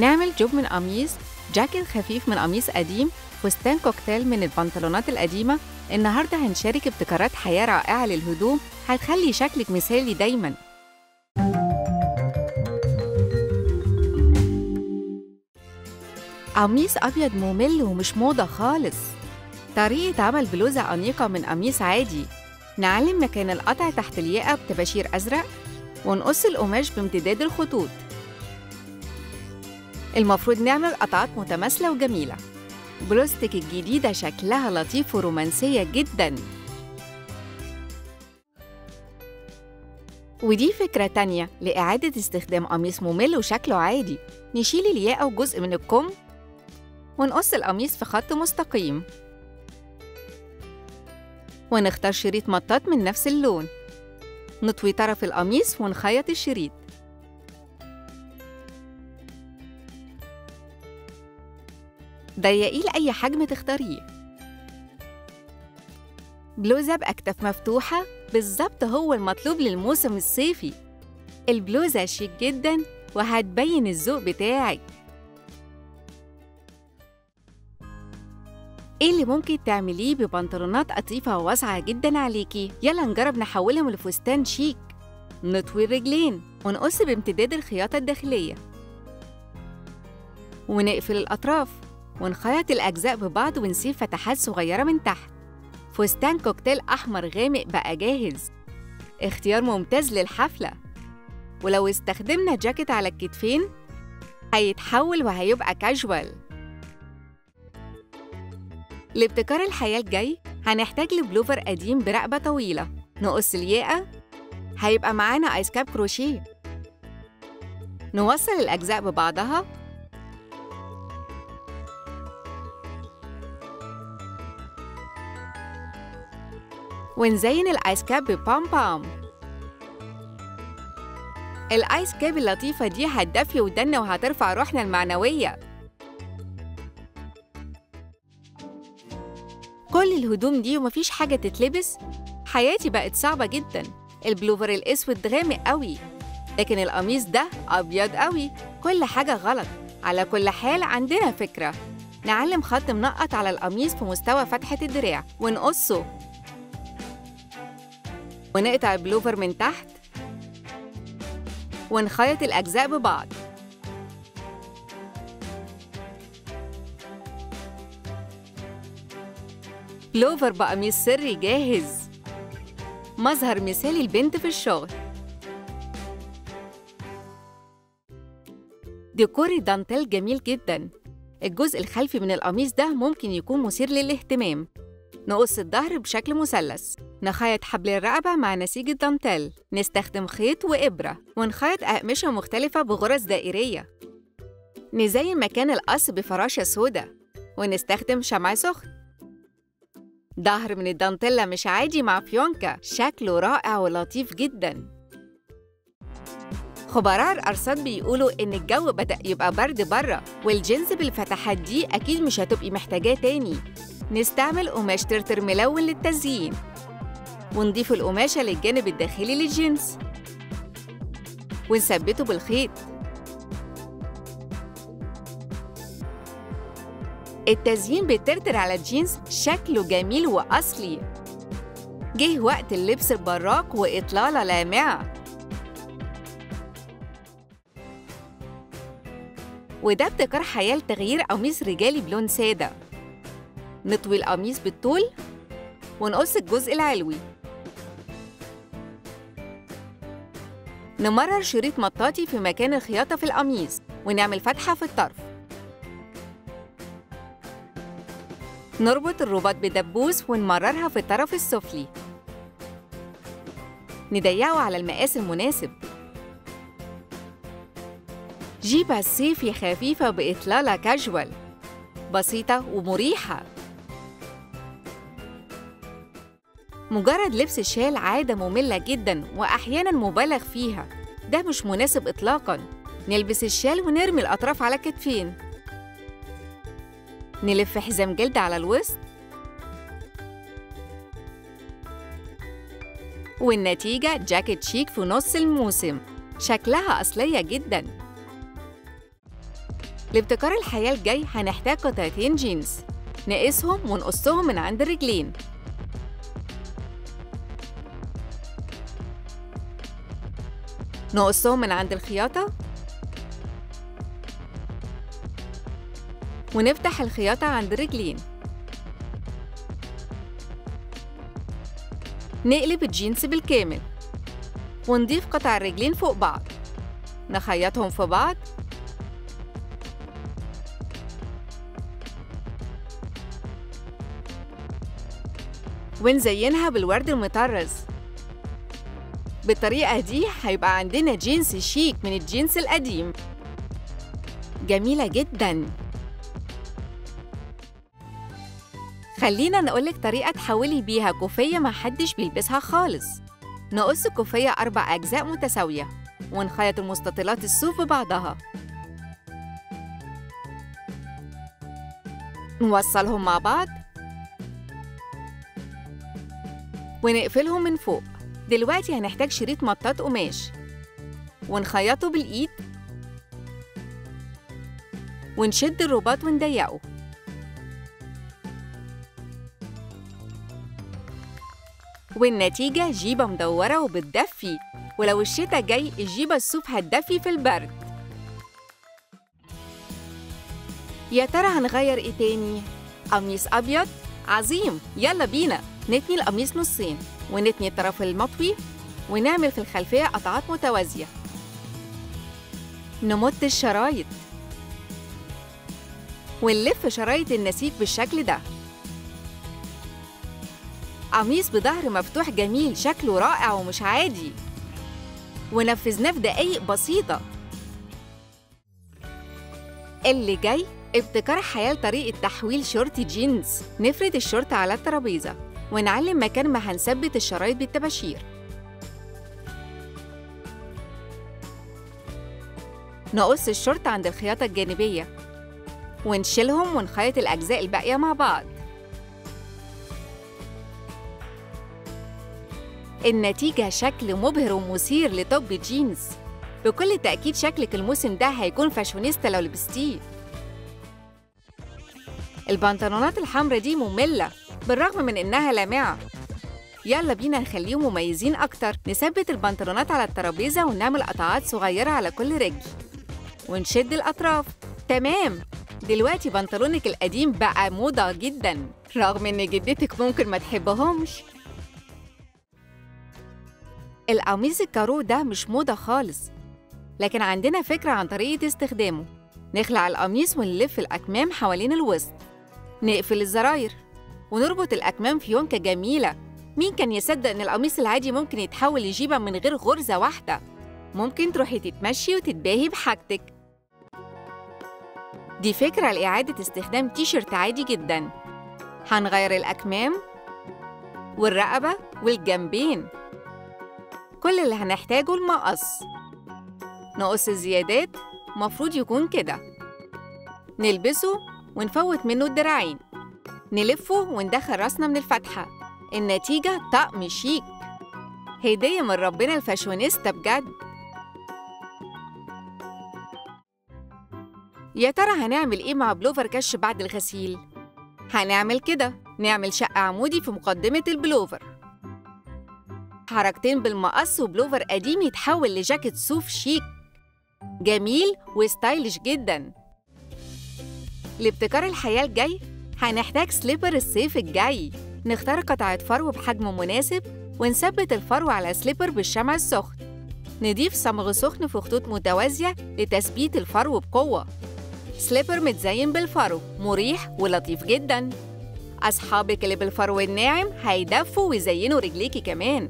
نعمل جوب من قميص، جاكيت خفيف من قميص قديم، فستان كوكتيل من البنطلونات القديمة. النهاردة هنشارك ابتكارات حياة رائعة للهدوم هتخلي شكلك مثالي دايماً. قميص أبيض ممل ومش موضة خالص. طريقة عمل بلوزة أنيقة من قميص عادي. نعلم مكان القطع تحت الياقة بطباشير أزرق، ونقص القماش بامتداد الخطوط. المفروض نعمل قطعات متماثلة وجميلة. بلوزتك الجديدة شكلها لطيف ورومانسية جداً. ودي فكرة تانية لإعادة استخدام قميص ممل وشكله عادي. نشيل الياقة وجزء من الكم، ونقص القميص في خط مستقيم، ونختار شريط مطاط من نفس اللون. نطوي طرف القميص ونخيط الشريط. ضيقيه لأي حجم تختاريه. بلوزة بأكتاف مفتوحة بالظبط هو المطلوب للموسم الصيفي. البلوزة شيك جداً وهتبين الذوق بتاعك. ايه اللي ممكن تعمليه ببنطلونات قطيفة واسعة جداً عليكي؟ يلا نجرب نحولهم لفستان شيك. نطوي الرجلين ونقص بامتداد الخياطة الداخلية، ونقفل الأطراف، ونخيط الأجزاء ببعض، ونسيب فتحات صغيرة من تحت. فستان كوكتيل أحمر غامق بقى جاهز، اختيار ممتاز للحفلة. ولو استخدمنا جاكيت على الكتفين هيتحول وهيبقى كاجوال. لابتكار الحياة الجاي هنحتاج لبلوفر قديم برقبة طويلة. نقص الياقة، هيبقى معانا آيس كاب كروشيه. نوصل الأجزاء ببعضها، ونزين الآيس كاب ببام بام. الآيس كاب اللطيفة دي هتدفي ودنا وهترفع روحنا المعنوية. كل الهدوم دي ومفيش حاجة تتلبس، حياتي بقت صعبة جداً. البلوفر الأسود غامق قوي، لكن القميص ده أبيض قوي. كل حاجة غلط. على كل حال عندنا فكرة. نعلم خط منقط على القميص في مستوى فتحة الدراع، ونقصه، ونقطع البلوفر من تحت، ونخيط الأجزاء ببعض. بلوفر بقميص سري جاهز، مظهر مثالي البنت في الشغل. ديكور الدانتيل جميل جداً. الجزء الخلفي من القميص ده ممكن يكون مثير للاهتمام. نقص الظهر بشكل مثلث، نخيط حبل الرقبة مع نسيج الدانتيل، نستخدم خيط وإبرة، ونخيط أقمشة مختلفة بغرز دائرية. نزين مكان القص بفراشة سودا، ونستخدم شمع سخن. ظهر من الدانتيلا مش عادي مع فيونكة، شكله رائع ولطيف جداً. خبراء الأرصاد بيقولوا إن الجو بدأ يبقى برد بره، والجينز بالفتحات دي أكيد مش هتبقي محتاجاه تاني. نستعمل قماش ترتر ملون للتزيين، ونضيف القماشة للجانب الداخلي للجينز، ونثبته بالخيط. التزيين بالترتر على الجينز شكله جميل وأصلي. جه وقت اللبس البراق وإطلالة لامعة، وده ابتكار حياة لتغيير قميص رجالي بلون سادة. نطوي القميص بالطول، ونقص الجزء العلوي. نمرر شريط مطاطي في مكان الخياطة في القميص، ونعمل فتحة في الطرف. نربط الرباط بدبوس، ونمررها في الطرف السفلي. نضيقه على المقاس المناسب. جيبة صيفي خفيفة بإطلالة كاجوال، بسيطة ومريحة. مجرد لبس الشال عادة مملة جداً وأحياناً مبالغ فيها، ده مش مناسب إطلاقاً. نلبس الشال ونرمي الأطراف على كتفين، نلف حزام جلد على الوسط، والنتيجة جاكيت شيك في نص الموسم، شكلها أصلية جداً. لابتكار الحياة الجاي هنحتاج قطعتين جينز، نقيسهم ونقصهم من عند الرجلين. نقصهم من عند الخياطة ونفتح الخياطة عند الرجلين. نقلب الجينز بالكامل ونضيف قطع الرجلين فوق بعض، نخيطهم في بعض ونزينها بالورد المطرز. بالطريقة دي هيبقى عندنا جينز شيك من الجينز القديم، جميلة جداً. خلينا نقولك طريقة تحولي بيها كوفية محدش بيلبسها خالص. نقص الكوفية 4 أجزاء متساوية ونخيط المستطيلات الصوف ببعضها، نوصلهم مع بعض ونقفلهم من فوق. دلوقتي هنحتاج شريط مطاط قماش ونخيطه بالإيد ونشد الرباط ونضيقه. والنتيجة جيبة مدورة وبتدفي، ولو الشتا جاي الجيبة الصوف هتدفي في البرد. يا ترى هنغير ايه تاني؟ قميص أبيض؟ عظيم، يلا بينا! نتني القميص نصين ونتني الطرف المطوي ونعمل في الخلفية قطعات متوازية. نمط الشرايط ونلف شرايط النسيج بالشكل ده. قميص بظهر مفتوح جميل، شكله رائع ومش عادي، ونفذناه في دقايق بسيطة. اللي جاي ابتكار حياة لطريقة تحويل شورت جينز. نفرد الشورت على الترابيزة ونعلم مكان ما هنثبت الشرايط بالطباشير. نقص الشورت عند الخياطة الجانبية ونشيلهم ونخيط الأجزاء الباقية مع بعض. النتيجة شكل مبهر ومثير لتوب جينز. بكل تأكيد شكلك الموسم ده هيكون فاشونيستا لو لبستيه. البنطلونات الحمراء دي مملة بالرغم من إنها لامعة. يلا بينا نخليهم مميزين أكتر. نثبت البنطلونات على الترابيزة ونعمل قطعات صغيرة على كل رجل ونشد الأطراف. تمام! دلوقتي بنطلونك القديم بقى موضة جداً رغم إن جدتك ممكن ما تحبهمش. القميص الكارو ده مش موضة خالص، لكن عندنا فكرة عن طريقة استخدامه. نخلع القميص ونلف الأكمام حوالين الوسط، نقفل الزراير ونربط الأكمام في يونكة جميلة. مين كان يصدق إن القميص العادي ممكن يتحول لجيبة من غير غرزة واحدة؟ ممكن تروحي تتمشي وتتباهي بحاجتك. دي فكرة لإعادة استخدام تيشيرت عادي جداً. هنغير الأكمام والرقبة والجنبين. كل اللي هنحتاجه المقص. نقص الزيادات، مفروض يكون كده. نلبسه ونفوت منه الدراعين، نلفه وندخل راسنا من الفتحة. النتيجة طقم شيك، هدية من ربنا الفاشونيستا بجد. يا ترى هنعمل ايه مع بلوفر كش بعد الغسيل؟ هنعمل كده، نعمل شق عمودي في مقدمة البلوفر، حركتين بالمقص وبلوفر قديم يتحول لجاكيت صوف شيك جميل وستايلش جدا. لابتكار الحياة الجاي هنحتاج سليبر الصيف الجاي. نختار قطعة فرو بحجم مناسب ونثبت الفرو على سليبر بالشمع السخن. نضيف صمغ سخن في خطوط متوازية لتثبيت الفرو بقوة. سليبر متزين بالفرو، مريح ولطيف جدا. أصحابك اللي بالفرو الناعم هيدفوا ويزينوا رجليكي كمان.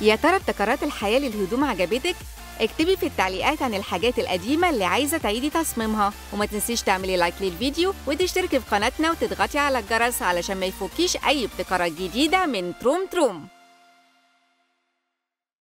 يا ترى ابتكارات الحياة للهدوم عجبتك؟ اكتبي في التعليقات عن الحاجات القديمة اللي عايزة تعيدي تصميمها، وما تنسيش تعملي لايك للفيديو وتشتركي في قناتنا وتضغطي على الجرس علشان ما يفوتكيش أي ابتكارات جديدة من تروم تروم.